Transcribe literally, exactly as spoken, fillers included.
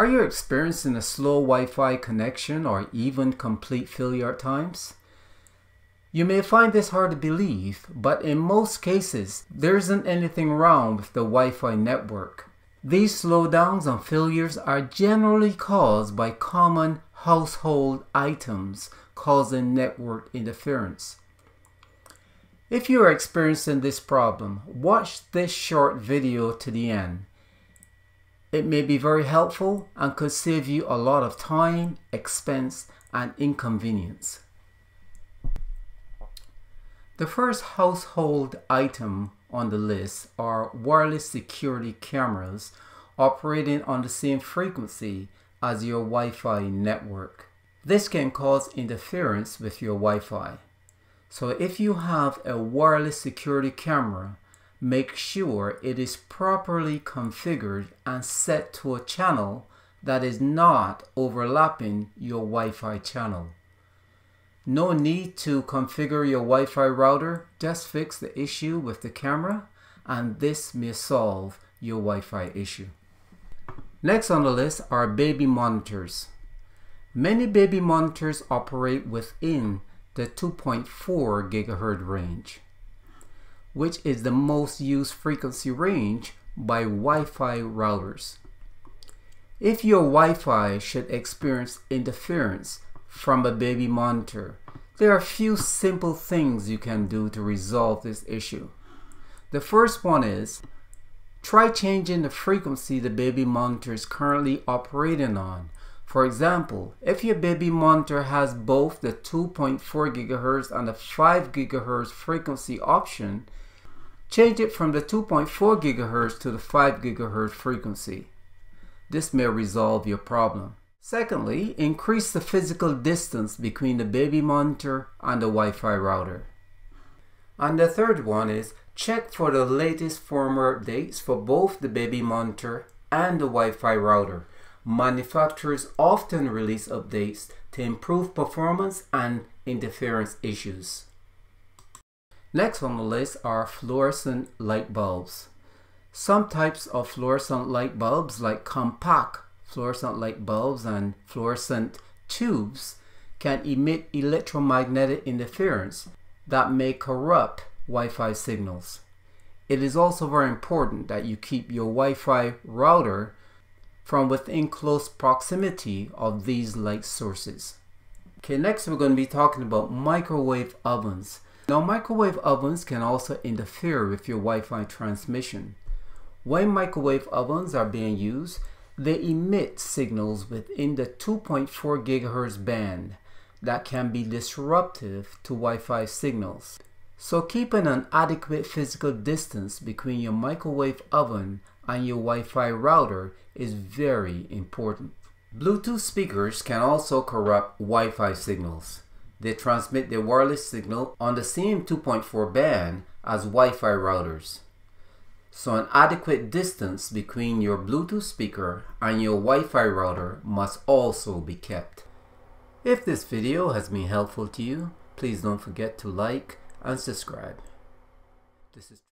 Are you experiencing a slow Wi-Fi connection or even complete failure at times? You may find this hard to believe, but in most cases, there isn't anything wrong with the Wi-Fi network. These slowdowns and failures are generally caused by common household items causing network interference. If you are experiencing this problem, watch this short video to the end. It may be very helpful and could save you a lot of time, expense, and inconvenience. The first household item on the list are wireless security cameras operating on the same frequency as your Wi-Fi network. This can cause interference with your Wi-Fi. So if you have a wireless security camera, make sure it is properly configured and set to a channel that is not overlapping your Wi-Fi channel. No need to configure your Wi-Fi router, just fix the issue with the camera and this may solve your Wi-Fi issue. Next on the list are baby monitors. Many baby monitors operate within the two point four gigahertz range, which is the most used frequency range by Wi-Fi routers. If your Wi-Fi should experience interference from a baby monitor, there are a few simple things you can do to resolve this issue. The first one is, try changing the frequency the baby monitor is currently operating on. For example, if your baby monitor has both the two point four gigahertz and the five gigahertz frequency option, change it from the two point four gigahertz to the five gigahertz frequency. This may resolve your problem. Secondly, increase the physical distance between the baby monitor and the Wi-Fi router. And the third one is, check for the latest firmware updates for both the baby monitor and the Wi-Fi router. Manufacturers often release updates to improve performance and interference issues. Next on the list are fluorescent light bulbs. Some types of fluorescent light bulbs, like compact fluorescent light bulbs and fluorescent tubes, can emit electromagnetic interference that may corrupt Wi-Fi signals. It is also very important that you keep your Wi-Fi router from within close proximity of these light sources. Okay, next we're going to be talking about microwave ovens. Now, microwave ovens can also interfere with your Wi-Fi transmission. When microwave ovens are being used, they emit signals within the two point four gigahertz band that can be disruptive to Wi-Fi signals. So keeping an adequate physical distance between your microwave oven and your Wi-Fi router is very important. Bluetooth speakers can also corrupt Wi-Fi signals. They transmit their wireless signal on the same two point four band as Wi-Fi routers. So an adequate distance between your Bluetooth speaker and your Wi-Fi router must also be kept. If this video has been helpful to you, please don't forget to like and subscribe. This is